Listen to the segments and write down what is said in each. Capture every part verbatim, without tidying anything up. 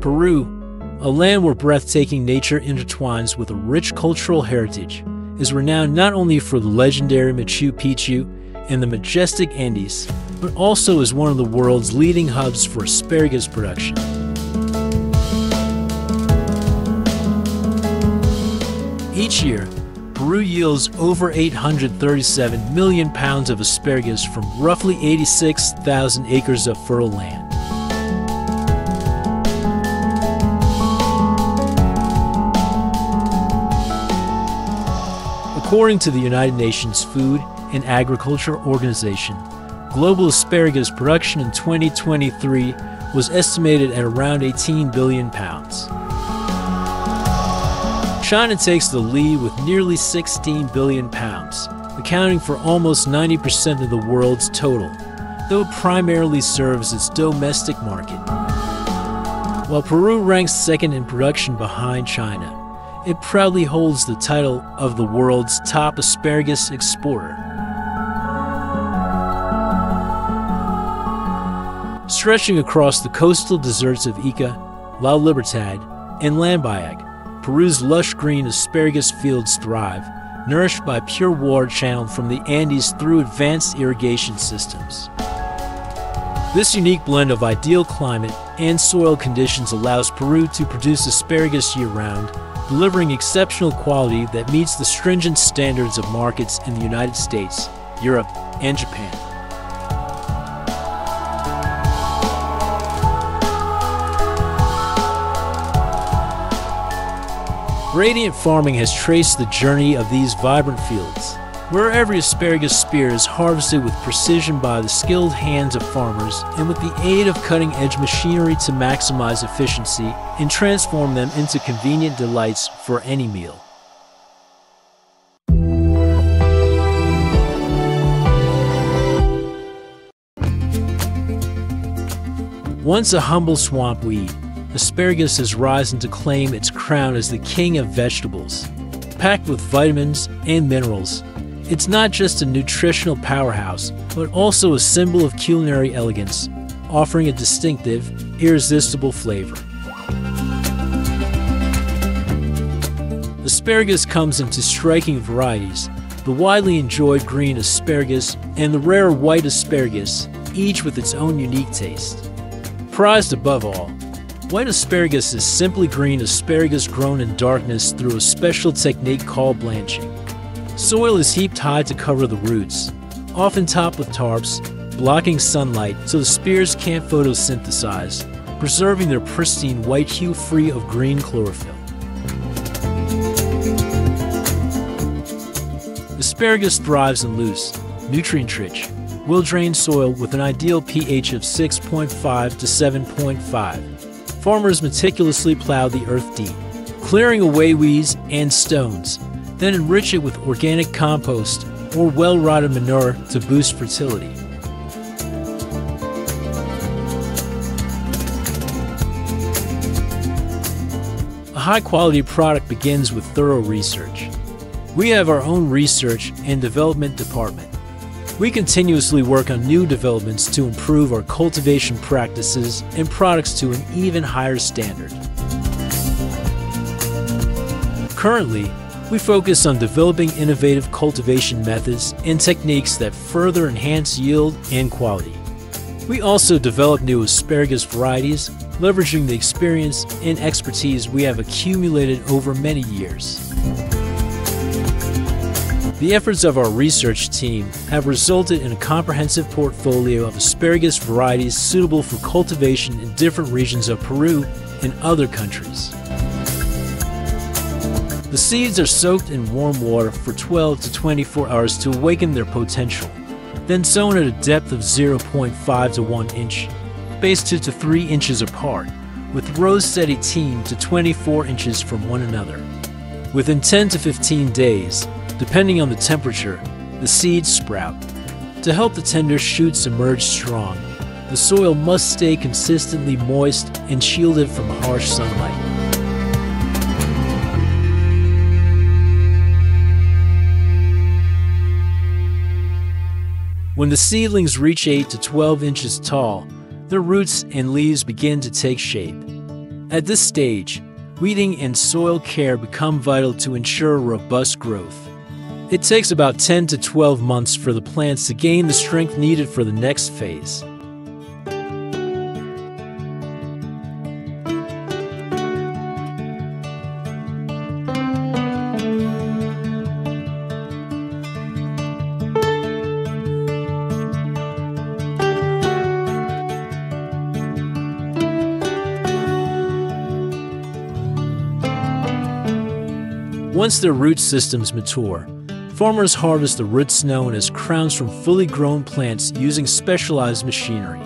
Peru, a land where breathtaking nature intertwines with a rich cultural heritage, is renowned not only for the legendary Machu Picchu and the majestic Andes, but also as one of the world's leading hubs for asparagus production. Each year, Peru yields over eight hundred thirty-seven million pounds of asparagus from roughly eighty-six thousand acres of fertile land. According to the United Nations Food and Agriculture Organization, global asparagus production in twenty twenty-three was estimated at around eighteen billion pounds. China takes the lead with nearly sixteen billion pounds, accounting for almost ninety percent of the world's total, though it primarily serves its domestic market. While Peru ranks second in production behind China, it proudly holds the title of the world's top asparagus exporter. Stretching across the coastal deserts of Ica, La Libertad, and Lambayeque, Peru's lush green asparagus fields thrive, nourished by pure water channeled from the Andes through advanced irrigation systems. This unique blend of ideal climate and soil conditions allows Peru to produce asparagus year-round, delivering exceptional quality that meets the stringent standards of markets in the United States, Europe, and Japan. Radiant Farming has traced the journey of these vibrant fields, where every asparagus spear is harvested with precision by the skilled hands of farmers and with the aid of cutting-edge machinery to maximize efficiency and transform them into convenient delights for any meal. Once a humble swamp weed, asparagus has risen to claim its crown as the king of vegetables. Packed with vitamins and minerals, it's not just a nutritional powerhouse, but also a symbol of culinary elegance, offering a distinctive, irresistible flavor. Asparagus comes into striking varieties, the widely enjoyed green asparagus and the rare white asparagus, each with its own unique taste. Prized above all, white asparagus is simply green asparagus grown in darkness through a special technique called blanching. Soil is heaped high to cover the roots, often topped with tarps, blocking sunlight so the spears can't photosynthesize, preserving their pristine white hue free of green chlorophyll. Asparagus thrives in loose, nutrient-rich, well-drained soil with an ideal pH of six point five to seven point five. Farmers meticulously plow the earth deep, clearing away weeds and stones, then enrich it with organic compost or well-rotted manure to boost fertility. A high-quality product begins with thorough research. We have our own research and development department. We continuously work on new developments to improve our cultivation practices and products to an even higher standard. Currently, we focus on developing innovative cultivation methods and techniques that further enhance yield and quality. We also develop new asparagus varieties, leveraging the experience and expertise we have accumulated over many years. The efforts of our research team have resulted in a comprehensive portfolio of asparagus varieties suitable for cultivation in different regions of Peru and other countries. The seeds are soaked in warm water for twelve to twenty-four hours to awaken their potential, then sown at a depth of zero point five to one inch, spaced two to three inches apart, with rows set eighteen to twenty-four inches from one another. Within ten to fifteen days, depending on the temperature, the seeds sprout. To help the tender shoots emerge strong, the soil must stay consistently moist and shielded from harsh sunlight. When the seedlings reach eight to twelve inches tall, their roots and leaves begin to take shape. At this stage, weeding and soil care become vital to ensure robust growth. It takes about ten to twelve months for the plants to gain the strength needed for the next phase. Once their root systems mature, farmers harvest the roots known as crowns from fully grown plants using specialized machinery.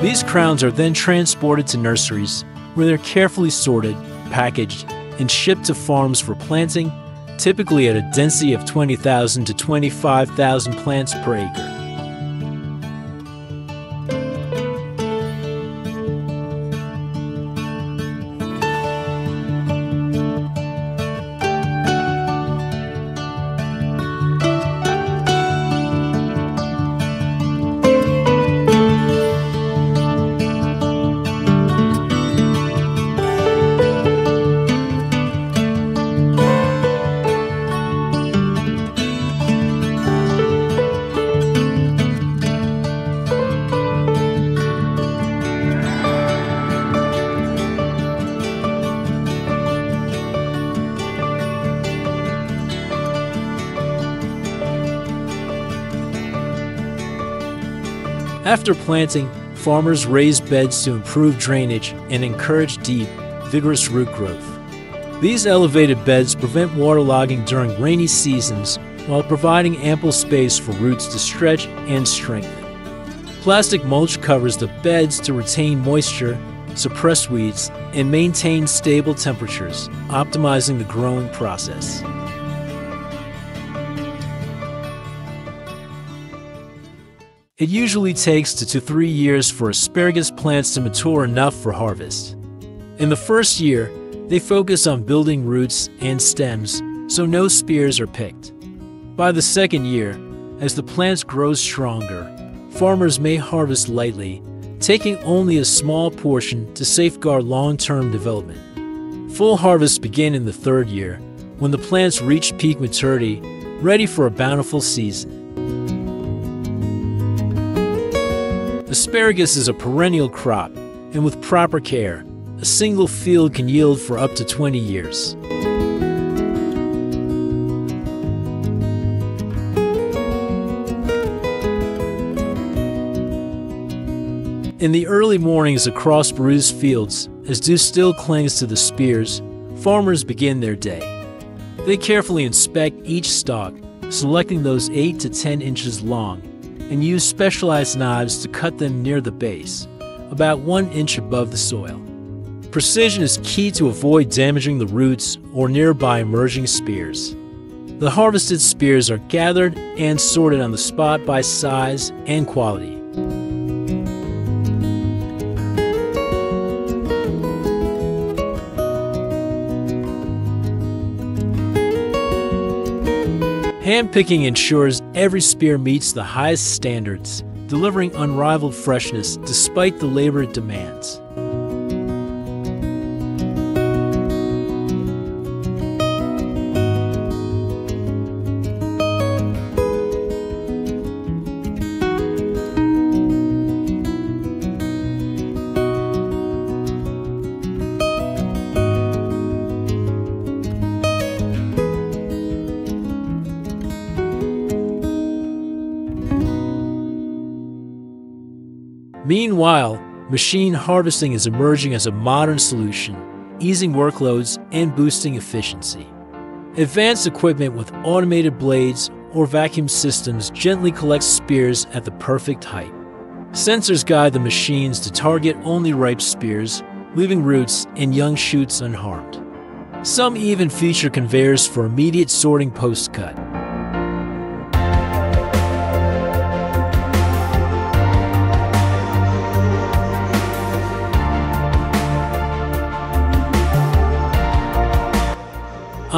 These crowns are then transported to nurseries, where they're carefully sorted, packaged, and shipped to farms for planting, typically at a density of twenty thousand to twenty-five thousand plants per acre. After planting, farmers raise beds to improve drainage and encourage deep, vigorous root growth. These elevated beds prevent waterlogging during rainy seasons while providing ample space for roots to stretch and strengthen. Plastic mulch covers the beds to retain moisture, suppress weeds, and maintain stable temperatures, optimizing the growing process. It usually takes two to three years for asparagus plants to mature enough for harvest. In the first year, they focus on building roots and stems, so no spears are picked. By the second year, as the plants grow stronger, farmers may harvest lightly, taking only a small portion to safeguard long-term development. Full harvests begin in the third year, when the plants reach peak maturity, ready for a bountiful season. Asparagus is a perennial crop, and with proper care, a single field can yield for up to twenty years. In the early mornings across Peru's fields, as dew still clings to the spears, farmers begin their day. They carefully inspect each stalk, selecting those eight to ten inches long, and use specialized knives to cut them near the base, about one inch above the soil. Precision is key to avoid damaging the roots or nearby emerging spears. The harvested spears are gathered and sorted on the spot by size and quality. Handpicking ensures every spear meets the highest standards, delivering unrivaled freshness despite the labor it demands. Meanwhile, machine harvesting is emerging as a modern solution, easing workloads and boosting efficiency. Advanced equipment with automated blades or vacuum systems gently collects spears at the perfect height. Sensors guide the machines to target only ripe spears, leaving roots and young shoots unharmed. Some even feature conveyors for immediate sorting post-cut.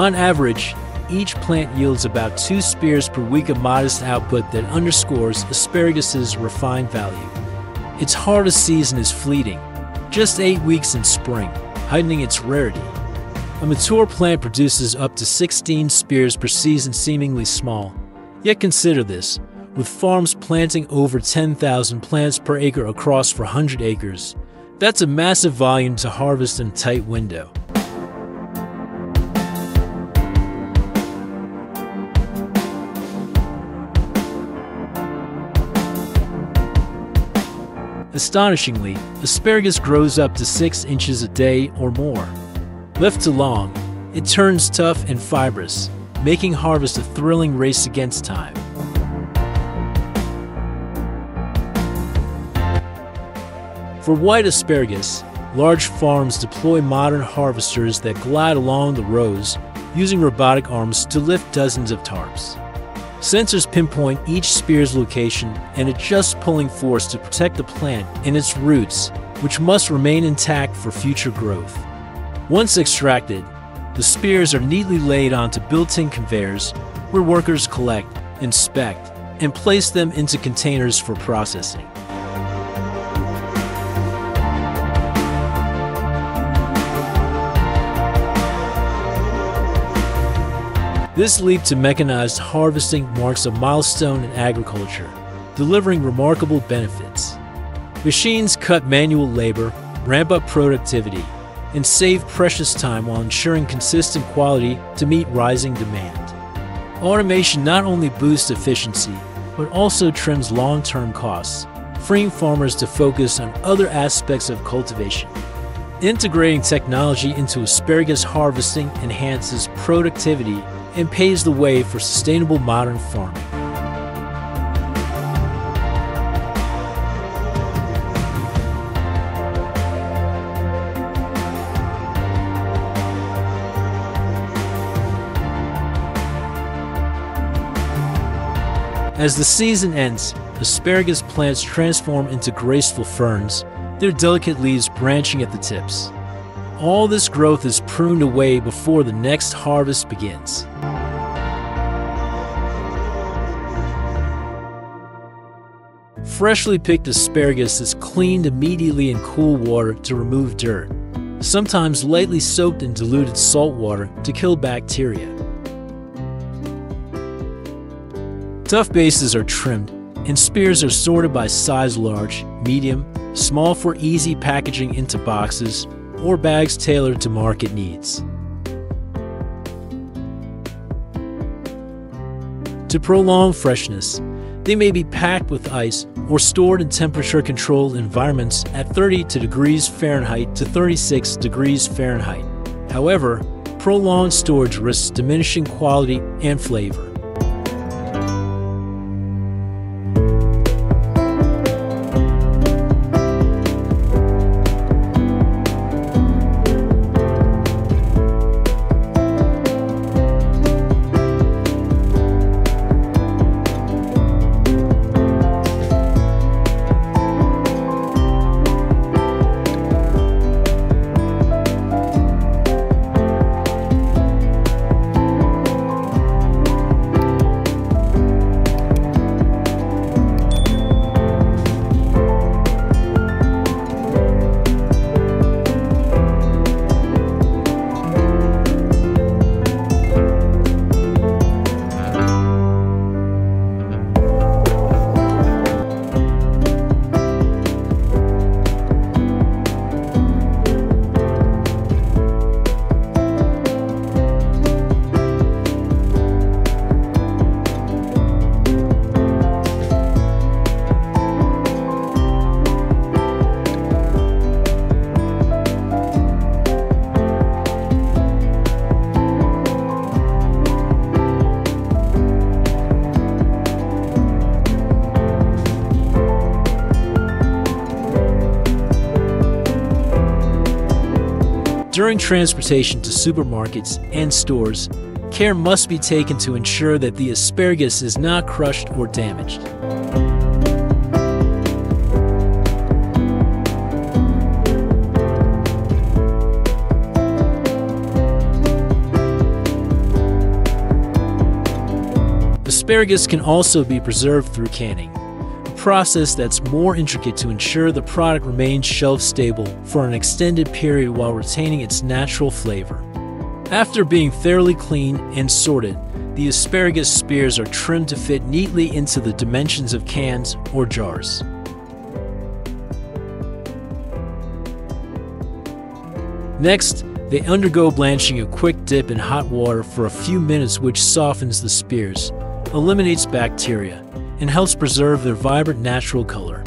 On average, each plant yields about two spears per week of modest output that underscores asparagus' refined value. Its harvest season is fleeting, just eight weeks in spring, heightening its rarity. A mature plant produces up to sixteen spears per season, seemingly small. Yet consider this, with farms planting over ten thousand plants per acre across four hundred acres. That's a massive volume to harvest in a tight window. Astonishingly, asparagus grows up to six inches a day or more. Left too long, it turns tough and fibrous, making harvest a thrilling race against time. For white asparagus, large farms deploy modern harvesters that glide along the rows, using robotic arms to lift dozens of tarps. Sensors pinpoint each spear's location and adjust pulling force to protect the plant and its roots, which must remain intact for future growth. Once extracted, the spears are neatly laid onto built-in conveyors where workers collect, inspect, and place them into containers for processing. This leap to mechanized harvesting marks a milestone in agriculture, delivering remarkable benefits. Machines cut manual labor, ramp up productivity, and save precious time while ensuring consistent quality to meet rising demand. Automation not only boosts efficiency, but also trims long-term costs, freeing farmers to focus on other aspects of cultivation. Integrating technology into asparagus harvesting enhances productivity and paves the way for sustainable modern farming. As the season ends, asparagus plants transform into graceful ferns, their delicate leaves branching at the tips. All this growth is pruned away before the next harvest begins. Freshly picked asparagus is cleaned immediately in cool water to remove dirt, sometimes lightly soaked in diluted salt water to kill bacteria. Tough bases are trimmed, and spears are sorted by size: large, medium, small for easy packaging into boxes or bags tailored to market needs. To prolong freshness, they may be packed with ice or stored in temperature-controlled environments at thirty-two degrees Fahrenheit to thirty-six degrees Fahrenheit. However, prolonged storage risks diminishing quality and flavor. During transportation to supermarkets and stores, care must be taken to ensure that the asparagus is not crushed or damaged. Asparagus can also be preserved through canning, a process that's more intricate to ensure the product remains shelf-stable for an extended period while retaining its natural flavor. After being thoroughly cleaned and sorted, the asparagus spears are trimmed to fit neatly into the dimensions of cans or jars. Next, they undergo blanching. A quick dip in hot water for a few minutes, which softens the spears, eliminates bacteria, and helps preserve their vibrant natural color.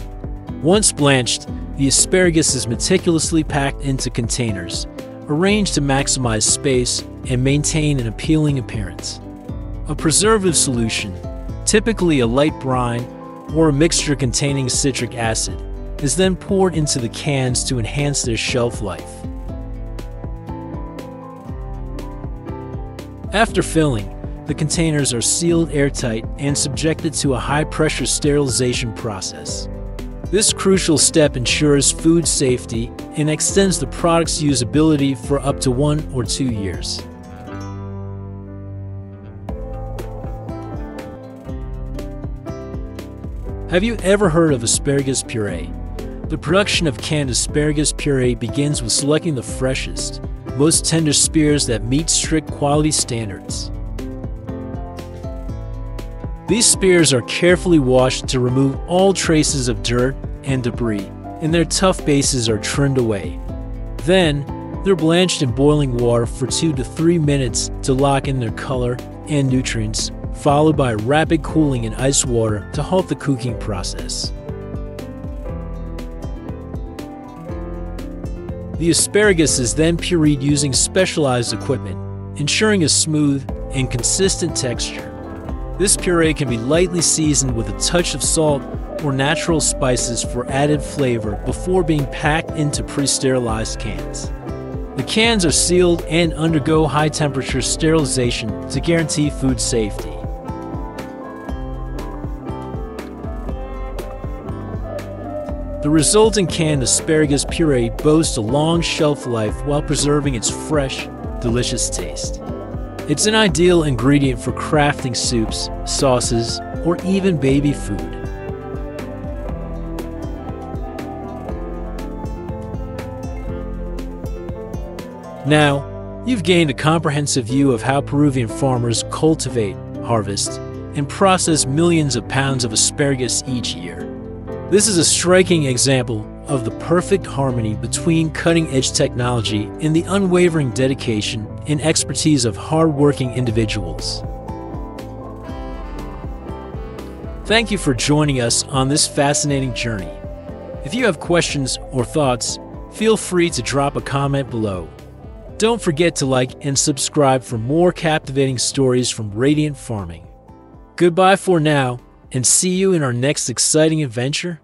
Once blanched, the asparagus is meticulously packed into containers, arranged to maximize space and maintain an appealing appearance. A preservative solution, typically a light brine or a mixture containing citric acid, is then poured into the cans to enhance their shelf life. After filling, the containers are sealed airtight and subjected to a high-pressure sterilization process. This crucial step ensures food safety and extends the product's usability for up to one or two years. Have you ever heard of asparagus puree? The production of canned asparagus puree begins with selecting the freshest, most tender spears that meet strict quality standards. These spears are carefully washed to remove all traces of dirt and debris, and their tough bases are trimmed away. Then, they're blanched in boiling water for two to three minutes to lock in their color and nutrients, followed by rapid cooling in ice water to halt the cooking process. The asparagus is then pureed using specialized equipment, ensuring a smooth and consistent texture. This puree can be lightly seasoned with a touch of salt or natural spices for added flavor before being packed into pre-sterilized cans. The cans are sealed and undergo high-temperature sterilization to guarantee food safety. The resulting canned asparagus puree boasts a long shelf life while preserving its fresh, delicious taste. It's an ideal ingredient for crafting soups, sauces, or even baby food. Now, you've gained a comprehensive view of how Peruvian farmers cultivate, harvest, and process millions of pounds of asparagus each year. This is a striking example of the perfect harmony between cutting-edge technology and the unwavering dedication and expertise of hard-working individuals. Thank you for joining us on this fascinating journey. If you have questions or thoughts, feel free to drop a comment below. Don't forget to like and subscribe for more captivating stories from Radiant Farming. Goodbye for now, and see you in our next exciting adventure.